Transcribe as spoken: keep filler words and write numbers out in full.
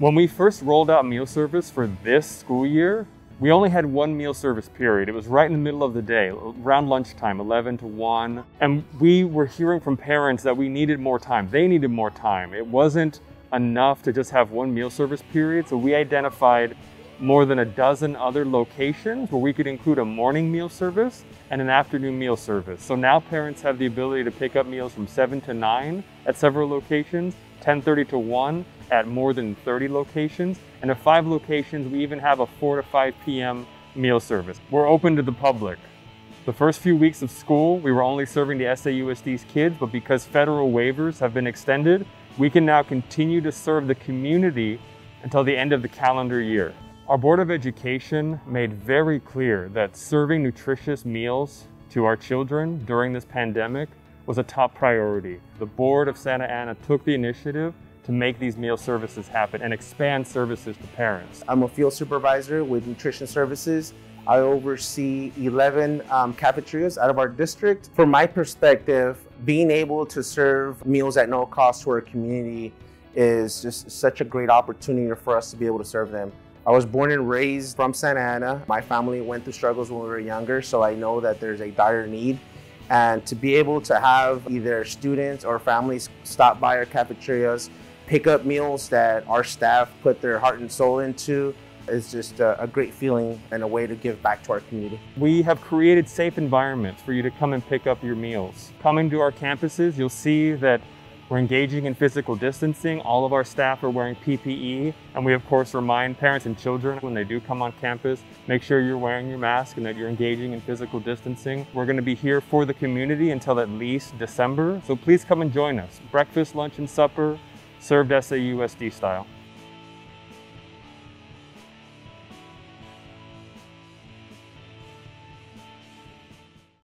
When we first rolled out meal service for this school year, we only had one meal service period. It was right in the middle of the day, around lunchtime, eleven to one. And we were hearing from parents that we needed more time. They needed more time. It wasn't enough to just have one meal service period. So we identified more than a dozen other locations where we could include a morning meal service and an afternoon meal service. So now parents have the ability to pick up meals from seven to nine at several locations, ten thirty to one at more than thirty locations, and at five locations we even have a four to five p m meal service. We're open to the public. The first few weeks of school, we were only serving the S A U S D's kids, but because federal waivers have been extended, we can now continue to serve the community until the end of the calendar year. Our Board of Education made very clear that serving nutritious meals to our children during this pandemic was a top priority. The Board of Santa Ana took the initiative to make these meal services happen and expand services to parents. I'm a field supervisor with nutrition services. I oversee eleven um, cafeterias out of our district. From my perspective, being able to serve meals at no cost to our community is just such a great opportunity for us to be able to serve them. I was born and raised from Santa Ana. My family went through struggles when we were younger, so I know that there's a dire need. And to be able to have either students or families stop by our cafeterias, pick up meals that our staff put their heart and soul into, is just a, a great feeling and a way to give back to our community. We have created safe environments for you to come and pick up your meals. Coming to our campuses, you'll see that we're engaging in physical distancing. All of our staff are wearing P P E, and we of course remind parents and children when they do come on campus, make sure you're wearing your mask and that you're engaging in physical distancing. We're going to be here for the community until at least December, so please come and join us. Breakfast, lunch, and supper served S A U S D style.